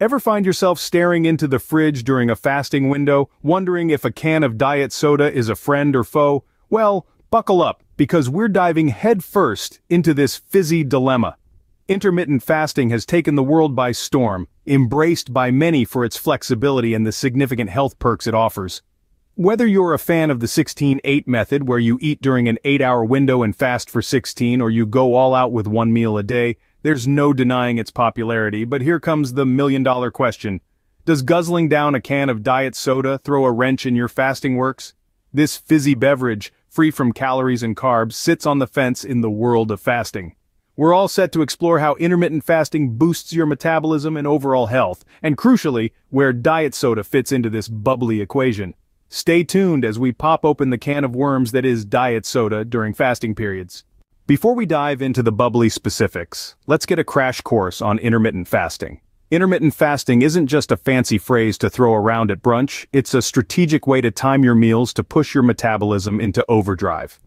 Ever find yourself staring into the fridge during a fasting window, wondering if a can of diet soda is a friend or foe? Well, buckle up, because we're diving headfirst into this fizzy dilemma. Intermittent fasting has taken the world by storm, embraced by many for its flexibility and the significant health perks it offers. Whether you're a fan of the 16-8 method, where you eat during an 8-hour window and fast for 16, or you go all out with one meal a day, there's no denying its popularity, but here comes the million-dollar question. Does guzzling down a can of diet soda throw a wrench in your fasting works? This fizzy beverage, free from calories and carbs, sits on the fence in the world of fasting. We're all set to explore how intermittent fasting boosts your metabolism and overall health, and crucially, where diet soda fits into this bubbly equation. Stay tuned as we pop open the can of worms that is diet soda during fasting periods. Before we dive into the bubbly specifics, let's get a crash course on intermittent fasting. Intermittent fasting isn't just a fancy phrase to throw around at brunch, it's a strategic way to time your meals to push your metabolism into overdrive.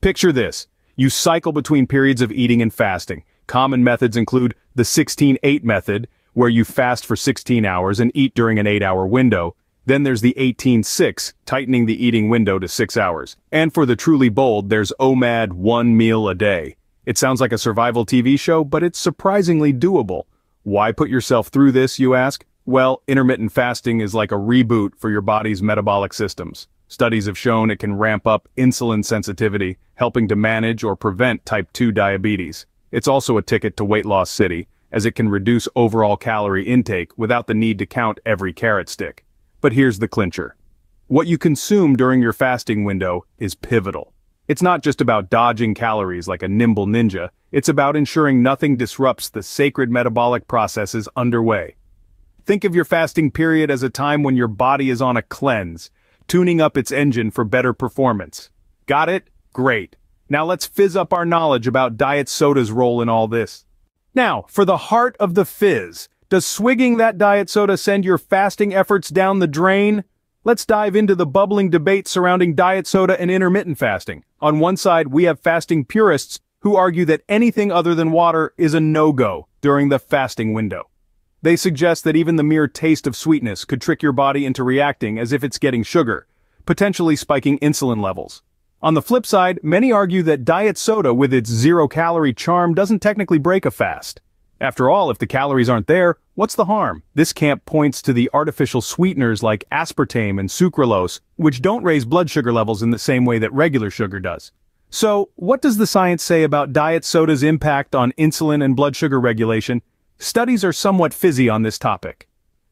Picture this, you cycle between periods of eating and fasting. Common methods include the 16-8 method, where you fast for 16 hours and eat during an 8-hour window. Then there's the 18-6, tightening the eating window to 6 hours. And for the truly bold, there's OMAD, one meal a day. It sounds like a survival TV show, but it's surprisingly doable. Why put yourself through this, you ask? Well, intermittent fasting is like a reboot for your body's metabolic systems. Studies have shown it can ramp up insulin sensitivity, helping to manage or prevent type 2 diabetes. It's also a ticket to weight loss city, as it can reduce overall calorie intake without the need to count every carrot stick. But here's the clincher. What you consume during your fasting window is pivotal. It's not just about dodging calories like a nimble ninja, it's about ensuring nothing disrupts the sacred metabolic processes underway. Think of your fasting period as a time when your body is on a cleanse, tuning up its engine for better performance. Got it? Great. Now let's fizz up our knowledge about diet soda's role in all this. Now, for the heart of the fizz. Does swigging that diet soda send your fasting efforts down the drain? Let's dive into the bubbling debate surrounding diet soda and intermittent fasting. On one side, we have fasting purists who argue that anything other than water is a no-go during the fasting window. They suggest that even the mere taste of sweetness could trick your body into reacting as if it's getting sugar, potentially spiking insulin levels. On the flip side, many argue that diet soda with its zero-calorie charm doesn't technically break a fast. After all, if the calories aren't there, what's the harm? This camp points to the artificial sweeteners like aspartame and sucralose, which don't raise blood sugar levels in the same way that regular sugar does. So, what does the science say about diet soda's impact on insulin and blood sugar regulation? Studies are somewhat fizzy on this topic.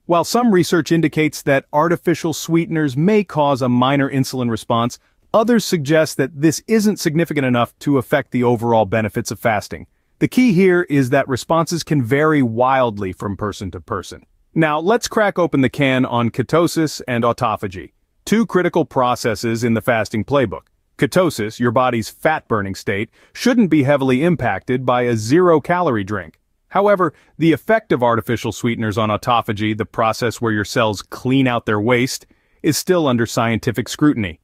While some research indicates that artificial sweeteners may cause a minor insulin response, others suggest that this isn't significant enough to affect the overall benefits of fasting. The key here is that responses can vary wildly from person to person. Now, let's crack open the can on ketosis and autophagy, two critical processes in the fasting playbook. Ketosis, your body's fat-burning state, shouldn't be heavily impacted by a zero-calorie drink. However, the effect of artificial sweeteners on autophagy, the process where your cells clean out their waste, is still under scientific scrutiny.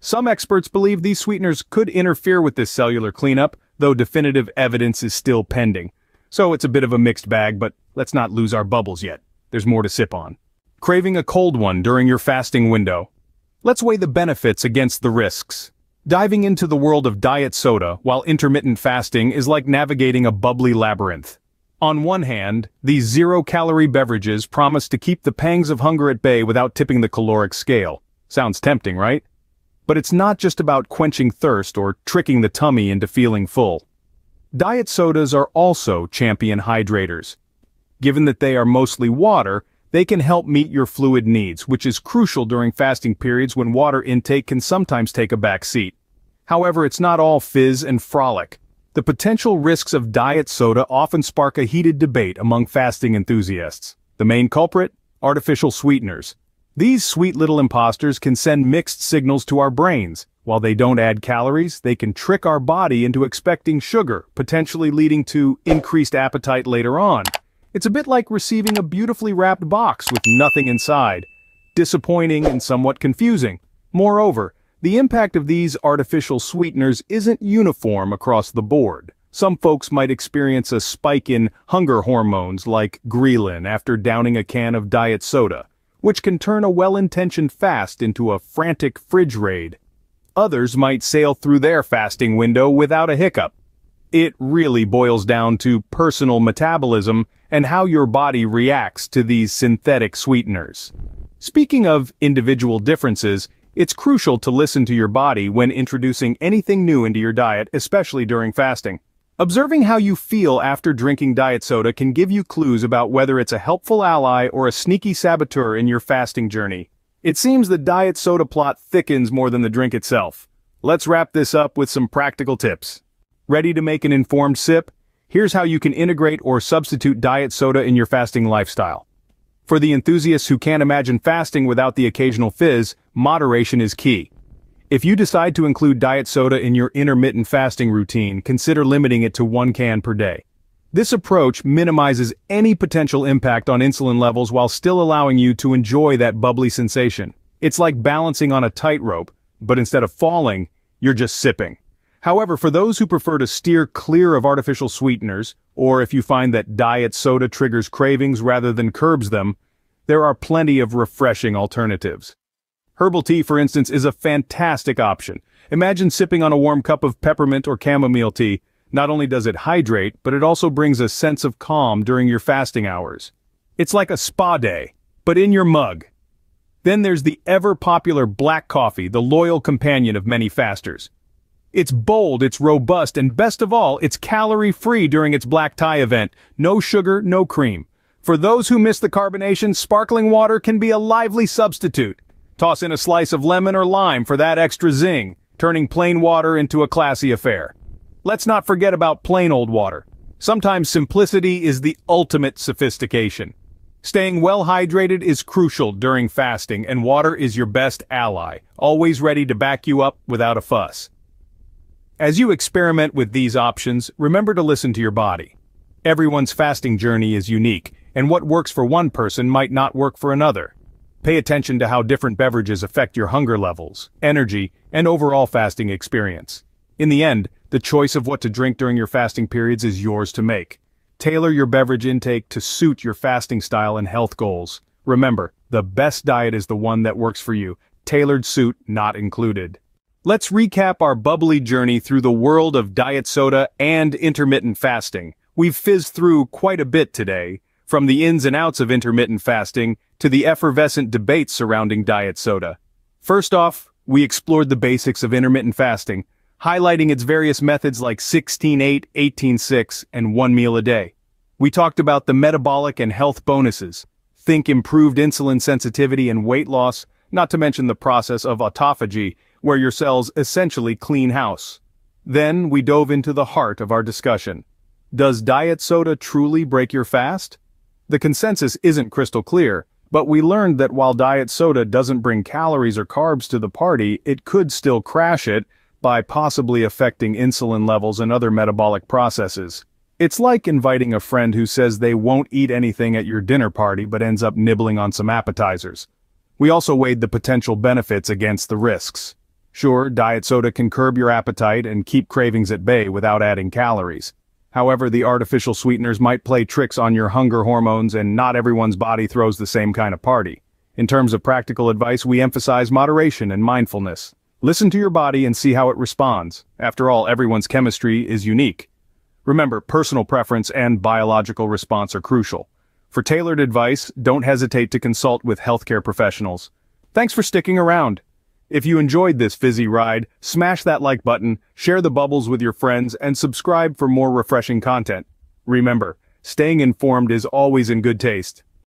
Some experts believe these sweeteners could interfere with this cellular cleanup, though definitive evidence is still pending. So it's a bit of a mixed bag, but let's not lose our bubbles yet. There's more to sip on. Craving a cold one during your fasting window. Let's weigh the benefits against the risks. Diving into the world of diet soda while intermittent fasting is like navigating a bubbly labyrinth. On one hand, these zero-calorie beverages promise to keep the pangs of hunger at bay without tipping the caloric scale. Sounds tempting, right? But it's not just about quenching thirst or tricking the tummy into feeling full. Diet sodas are also champion hydrators. Given that they are mostly water, they can help meet your fluid needs, which is crucial during fasting periods when water intake can sometimes take a back seat. However, it's not all fizz and frolic. The potential risks of diet soda often spark a heated debate among fasting enthusiasts. The main culprit? Artificial sweeteners. These sweet little imposters can send mixed signals to our brains. While they don't add calories, they can trick our body into expecting sugar, potentially leading to increased appetite later on. It's a bit like receiving a beautifully wrapped box with nothing inside. Disappointing and somewhat confusing. Moreover, the impact of these artificial sweeteners isn't uniform across the board. Some folks might experience a spike in hunger hormones like ghrelin after downing a can of diet soda, which can turn a well-intentioned fast into a frantic fridge raid. Others might sail through their fasting window without a hiccup. It really boils down to personal metabolism and how your body reacts to these synthetic sweeteners. Speaking of individual differences, it's crucial to listen to your body when introducing anything new into your diet, especially during fasting. Observing how you feel after drinking diet soda can give you clues about whether it's a helpful ally or a sneaky saboteur in your fasting journey. It seems the diet soda plot thickens more than the drink itself. Let's wrap this up with some practical tips. Ready to make an informed sip? Here's how you can integrate or substitute diet soda in your fasting lifestyle. For the enthusiasts who can't imagine fasting without the occasional fizz, moderation is key. If you decide to include diet soda in your intermittent fasting routine, consider limiting it to 1 can per day. This approach minimizes any potential impact on insulin levels while still allowing you to enjoy that bubbly sensation. It's like balancing on a tightrope, but instead of falling, you're just sipping. However, for those who prefer to steer clear of artificial sweeteners, or if you find that diet soda triggers cravings rather than curbs them, there are plenty of refreshing alternatives. Herbal tea, for instance, is a fantastic option. Imagine sipping on a warm cup of peppermint or chamomile tea. Not only does it hydrate, but it also brings a sense of calm during your fasting hours. It's like a spa day, but in your mug. Then there's the ever-popular black coffee, the loyal companion of many fasters. It's bold, it's robust, and best of all, it's calorie-free during its black tie event. No sugar, no cream. For those who miss the carbonation, sparkling water can be a lively substitute. Toss in a slice of lemon or lime for that extra zing, turning plain water into a classy affair. Let's not forget about plain old water. Sometimes simplicity is the ultimate sophistication. Staying well hydrated is crucial during fasting, and water is your best ally, always ready to back you up without a fuss. As you experiment with these options, remember to listen to your body. Everyone's fasting journey is unique, and what works for one person might not work for another. Pay attention to how different beverages affect your hunger levels, energy, and overall fasting experience. In the end, the choice of what to drink during your fasting periods is yours to make. Tailor your beverage intake to suit your fasting style and health goals. Remember, the best diet is the one that works for you. Tailored suit not included. Let's recap our bubbly journey through the world of diet soda and intermittent fasting. We've fizzed through quite a bit today, from the ins and outs of intermittent fasting to the effervescent debates surrounding diet soda. First off, we explored the basics of intermittent fasting, highlighting its various methods like 16-8, 18-6, and 1 meal a day. We talked about the metabolic and health bonuses. Think improved insulin sensitivity and weight loss, not to mention the process of autophagy, where your cells essentially clean house. Then we dove into the heart of our discussion. Does diet soda truly break your fast? The consensus isn't crystal clear, but we learned that while diet soda doesn't bring calories or carbs to the party, it could still crash it by possibly affecting insulin levels and other metabolic processes. It's like inviting a friend who says they won't eat anything at your dinner party but ends up nibbling on some appetizers. We also weighed the potential benefits against the risks. Sure, diet soda can curb your appetite and keep cravings at bay without adding calories. However, the artificial sweeteners might play tricks on your hunger hormones, and not everyone's body throws the same kind of party. In terms of practical advice, we emphasize moderation and mindfulness. Listen to your body and see how it responds. After all, everyone's chemistry is unique. Remember, personal preference and biological response are crucial. For tailored advice, don't hesitate to consult with healthcare professionals. Thanks for sticking around. If you enjoyed this fizzy ride, smash that like button, share the bubbles with your friends, and subscribe for more refreshing content. Remember, staying informed is always in good taste.